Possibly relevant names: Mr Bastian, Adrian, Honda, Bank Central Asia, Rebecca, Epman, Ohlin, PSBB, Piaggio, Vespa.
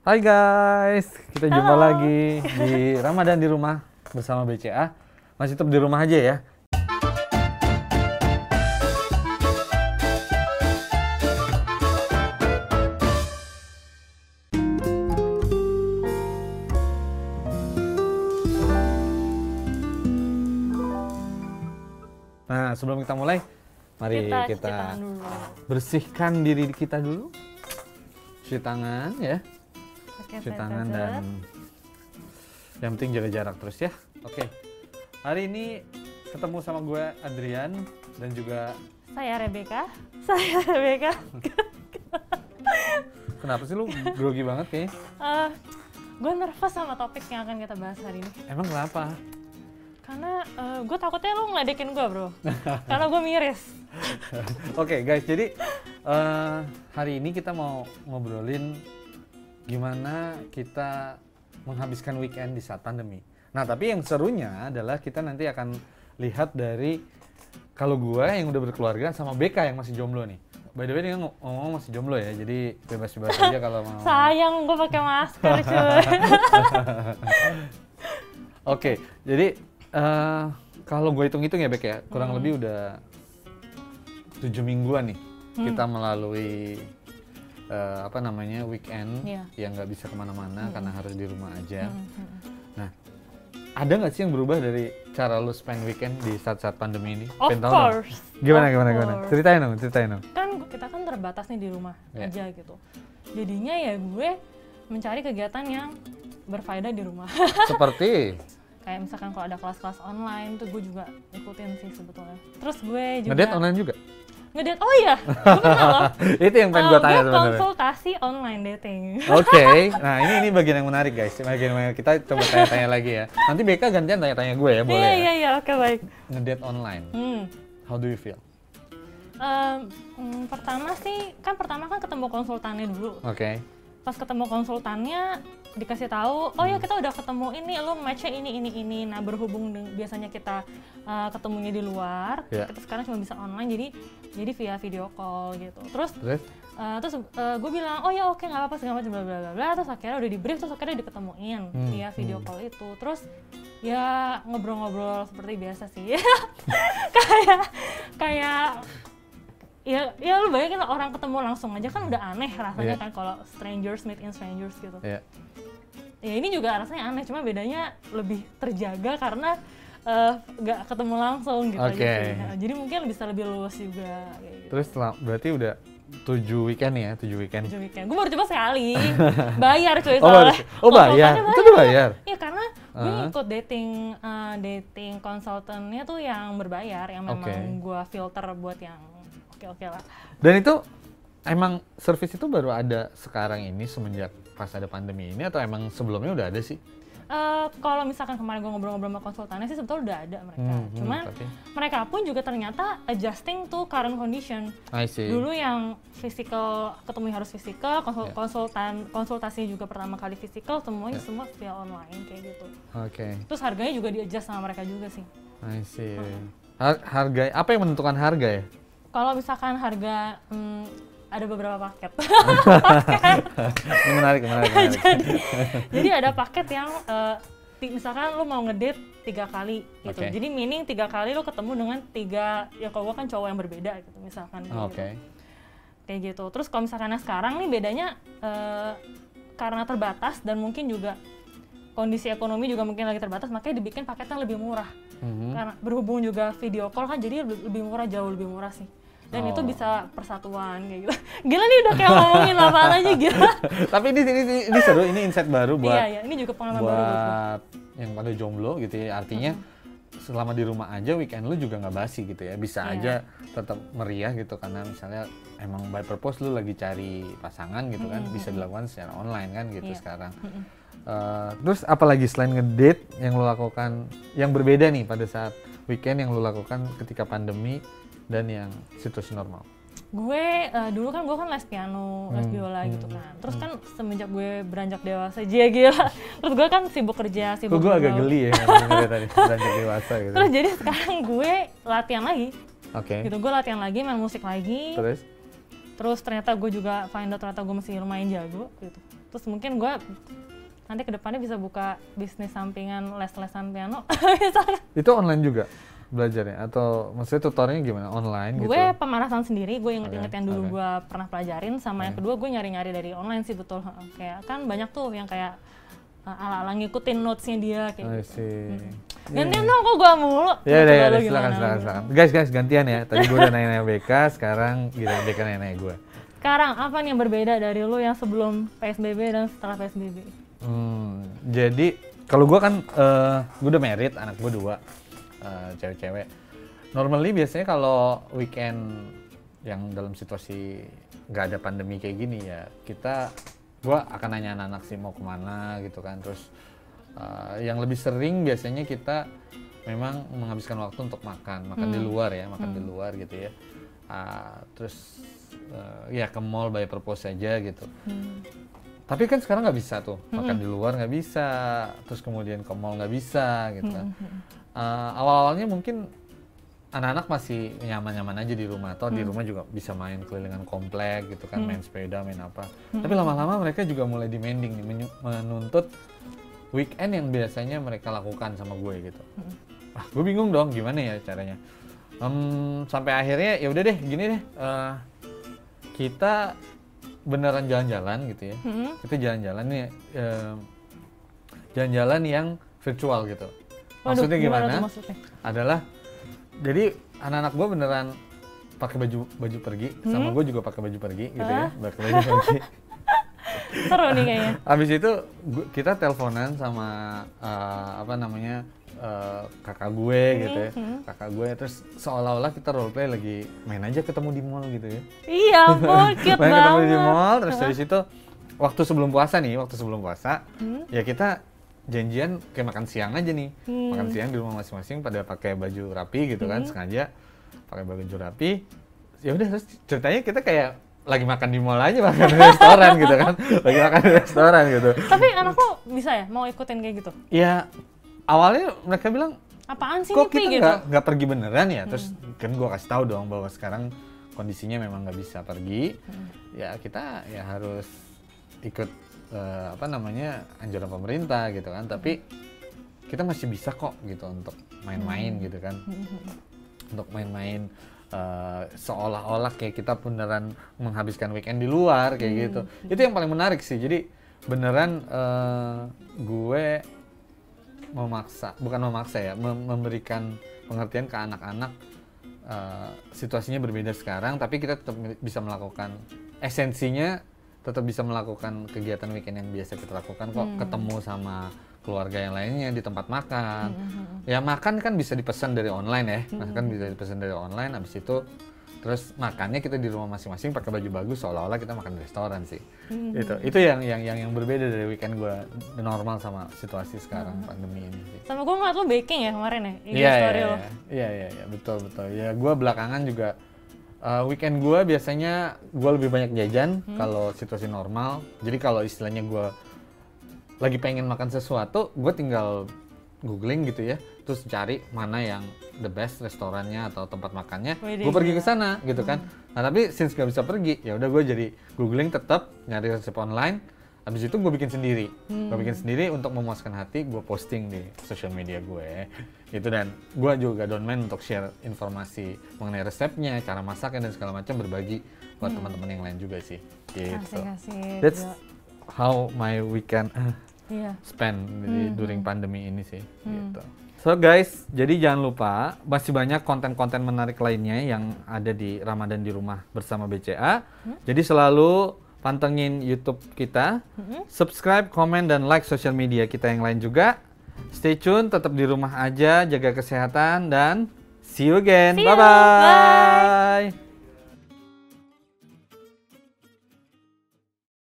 Hai guys, kita jumpa lagi di Ramadan di Rumah bersama BCA. Masih tetap di rumah aja ya. Nah, sebelum kita mulai, mari kita bersihkan diri kita dulu. Cuci tangan ya. Cuci tangan dan yang penting jaga jarak terus ya. Oke. Hari ini ketemu sama gue Adrian dan juga saya Rebecca. Kenapa sih lu grogi banget kayaknya? Gue nervous sama topik yang akan kita bahas hari ini. Emang kenapa? Karena gue takutnya lu ngeledekin gue bro, karena gue miris. Oke guys, jadi hari ini kita mau ngobrolin gimana kita menghabiskan weekend di saat pandemi. Nah, tapi yang serunya adalah kita nanti akan lihat dari kalau gue yang udah berkeluarga sama BK yang masih jomblo nih. By the way, dia ngomong masih jomblo ya, jadi bebas-bebas aja kalau mau. Sayang, gue pakai masker cuy. Oke, jadi kalau gue hitung-hitung ya BK ya, kurang lebih udah 7 mingguan nih kita melalui weekend yang nggak bisa kemana-mana karena harus di rumah aja. Nah, ada nggak sih yang berubah dari cara lu spend weekend di saat-saat pandemi ini? Of course. Gimana? Ceritain dong. Kan kita kan terbatas nih di rumah aja gitu. Jadinya ya gue mencari kegiatan yang berfaedah di rumah. Seperti? Kayak misalkan kalau ada kelas-kelas online tuh gue juga ikutin sih sebetulnya. Terus gue juga ngedate online juga? Ngedate, oh iya, itu yang pengen gue tanya sebenarnya. Konsultasi online dating. Oke. Nah ini bagian yang menarik guys, bagian yang kita coba tanya-tanya lagi ya. Nanti BK gantian tanya-tanya gue ya, boleh? Iya, oke baik. Ngedate online, how do you feel? Pertama kan ketemu konsultannya dulu. Oke. Pas ketemu konsultannya dikasih tahu, oh ya kita udah ketemu ini, lo matchnya ini. Nah berhubung biasanya kita ketemunya di luar, kita sekarang cuma bisa online, jadi via video call gitu. Terus gue bilang, oh ya oke nggak apa-apa segala macam bla bla bla. Terus akhirnya udah di brief, terus akhirnya diketemuin via video call itu. Terus ya ngobrol-ngobrol seperti biasa sih, kayak Ya lu bayangin orang ketemu langsung aja kan udah aneh rasanya kan kalau strangers meet in strangers gitu. Ya ini juga rasanya aneh, cuma bedanya lebih terjaga karena gak ketemu langsung gitu. Jadi mungkin lebih luas juga. Kayak gitu. Terus berarti udah 7 weekend ya, 7 weekend. Gue baru coba sekali, bayar cuy soalnya. Oh bayar, itu udah bayar? Iya karena gue ikut dating konsultannya tuh yang berbayar, yang memang gue filter buat yang oke lah. Dan itu emang service itu baru ada sekarang ini semenjak pas ada pandemi ini atau emang sebelumnya udah ada sih? Kalau misalkan kemarin gue ngobrol-ngobrol sama konsultannya sih sebetulnya udah ada mereka. Cuman mereka pun juga ternyata adjusting to current condition. Dulu yang physical ketemu harus physical, konsultasi juga pertama kali physical, semua via online kayak gitu. Terus harganya juga di-adjust sama mereka juga sih. Harga apa yang menentukan harga ya? Kalau misalkan harga, ada beberapa paket. Ini menarik. Jadi ada paket yang, misalkan lo mau ngedate 3 kali gitu. Jadi meaning 3 kali lo ketemu dengan 3, ya kalau gue kan cowok yang berbeda gitu misalkan. Kayak gitu. Terus kalau misalkan sekarang nih bedanya karena terbatas dan mungkin juga kondisi ekonomi juga mungkin lagi terbatas, makanya dibikin paketnya lebih murah. Karena berhubung juga video call kan jadi lebih murah, jauh lebih murah sih. Dan itu bisa persatuan kayak gitu. Gila nih udah kayak ngomongin apaan aja gila. Tapi ini seru, ini insight baru buat ini juga pengalaman baru buat yang pada jomblo gitu ya. Artinya selama di rumah aja weekend lu juga nggak basi gitu ya. Bisa aja tetap meriah gitu karena misalnya emang by purpose lu lagi cari pasangan gitu kan, bisa dilakukan secara online kan gitu sekarang. Terus apalagi selain ngedate yang lo lakukan yang berbeda nih pada saat weekend yang lo lakukan ketika pandemi dan yang situasi normal? Gue dulu kan les piano, les biola gitu kan. Terus kan semenjak gue beranjak dewasa terus gue kan sibuk kerja, sibuk. Gue agak geli ya tadi beranjak dewasa gitu. Terus jadi sekarang gue latihan lagi. Gitu gue latihan lagi, main musik lagi. Terus ternyata gue juga find out ternyata gue masih lumayan jago gitu. Terus mungkin gue nanti kedepannya bisa buka bisnis sampingan les-lesan piano. Itu online juga belajarnya? Atau maksudnya tutornya gimana? Online gitu? Gue pemanasan sendiri, gue inget-inget yang dulu gue pernah pelajarin. Sama yang kedua gue nyari-nyari dari online sih, betul. Kayak kan banyak tuh yang kayak ala-ala ngikutin notes-nya dia kayak gitu. Gantian dong kok gue mulu. Ya, silakan. Guys, gantian ya. Tadi gue udah nanya Rebecca, sekarang Rebecca nanya gue. Sekarang apa nih yang berbeda dari lu yang sebelum PSBB dan setelah PSBB? Jadi kalau gue kan gue udah married, anak gue 2 cewek-cewek. Normally biasanya kalau weekend yang dalam situasi nggak ada pandemi kayak gini ya gue akan nanya anak-anak sih mau kemana gitu kan. Terus yang lebih sering biasanya kita memang menghabiskan waktu untuk makan di luar ya, di luar gitu ya. Terus ya ke mall by purpose aja gitu. Tapi kan sekarang nggak bisa tuh, makan di luar nggak bisa, terus kemudian ke mall nggak bisa gitu kan. Awal-awalnya mungkin anak-anak masih nyaman-nyaman aja di rumah, atau di rumah juga bisa main kelilingan komplek gitu kan, main sepeda, main apa. Tapi lama-lama mereka juga mulai demanding nih, menuntut weekend yang biasanya mereka lakukan sama gue gitu. Gue bingung dong gimana ya caranya. Sampai akhirnya ya udah deh gini deh, kita beneran jalan-jalan gitu ya. Kita jalan-jalan nih, jalan-jalan yang virtual gitu. Maksudnya gimana? Adalah jadi anak-anak gue beneran pakai baju pergi, sama gue juga pakai baju pergi gitu ya, pakai baju pergi. Seru nih kayaknya. Abis itu kita teleponan sama kakak gue gitu ya, kakak gue, terus seolah-olah kita roleplay lagi main aja ketemu di mall gitu ya. Iya, cute banget. Main ketemu di mall, terus dari situ waktu sebelum puasa, ya kita janjian kayak makan siang aja nih, makan siang di rumah masing-masing pada pakai baju rapi gitu kan, sengaja pakai baju rapi. Ya udah terus ceritanya kita kayak lagi makan di mall aja, makan di restoran gitu kan, lagi makan di restoran gitu. Tapi anakku bisa ya mau ikutin kayak gitu? Iya. Awalnya mereka bilang, apaan sih kok kita nggak pergi beneran ya? Terus kan gue kasih tahu dong bahwa sekarang kondisinya memang nggak bisa pergi. Ya kita ya harus ikut anjuran pemerintah gitu kan. Tapi kita masih bisa kok gitu untuk main-main gitu kan, untuk main-main seolah-olah kayak kita beneran menghabiskan weekend di luar kayak gitu. Itu yang paling menarik sih. Jadi beneran gue memberikan pengertian ke anak-anak, situasinya berbeda sekarang, tapi kita tetap bisa melakukan esensinya, tetap bisa melakukan kegiatan weekend yang biasa kita lakukan kok, ketemu sama keluarga yang lainnya di tempat makan. Ya makan kan bisa dipesan dari online ya, habis itu terus makannya kita di rumah masing-masing pakai baju bagus seolah-olah kita makan di restoran sih. Itu yang berbeda dari weekend gue normal sama situasi sekarang pandemi ini sih. Sama gue ngeliat lo baking ya kemarin ya? Iya, betul. Ya gue belakangan juga weekend gue biasanya gue lebih banyak jajan kalau situasi normal. Jadi kalau istilahnya gue lagi pengen makan sesuatu, gue tinggal googling gitu ya, terus cari mana yang the best restorannya atau tempat makannya, gue pergi ke sana gitu kan. Nah tapi since gak bisa pergi, ya udah gue jadi googling tetap, nyari resep online, habis itu gue bikin sendiri. Gue bikin sendiri untuk memuaskan hati, gue posting di social media gue gitu, dan gue juga don't mind untuk share informasi mengenai resepnya, cara masaknya dan segala macam, berbagi buat teman-teman yang lain juga sih gitu. Asik. That's how my weekend spend during pandemi ini sih gitu. So guys, jadi jangan lupa masih banyak konten-konten menarik lainnya yang ada di Ramadan di Rumah bersama BCA. Jadi selalu pantengin YouTube kita, subscribe, komen dan like sosial media kita yang lain juga. Stay tune, tetap di rumah aja, jaga kesehatan dan see you again. Bye bye.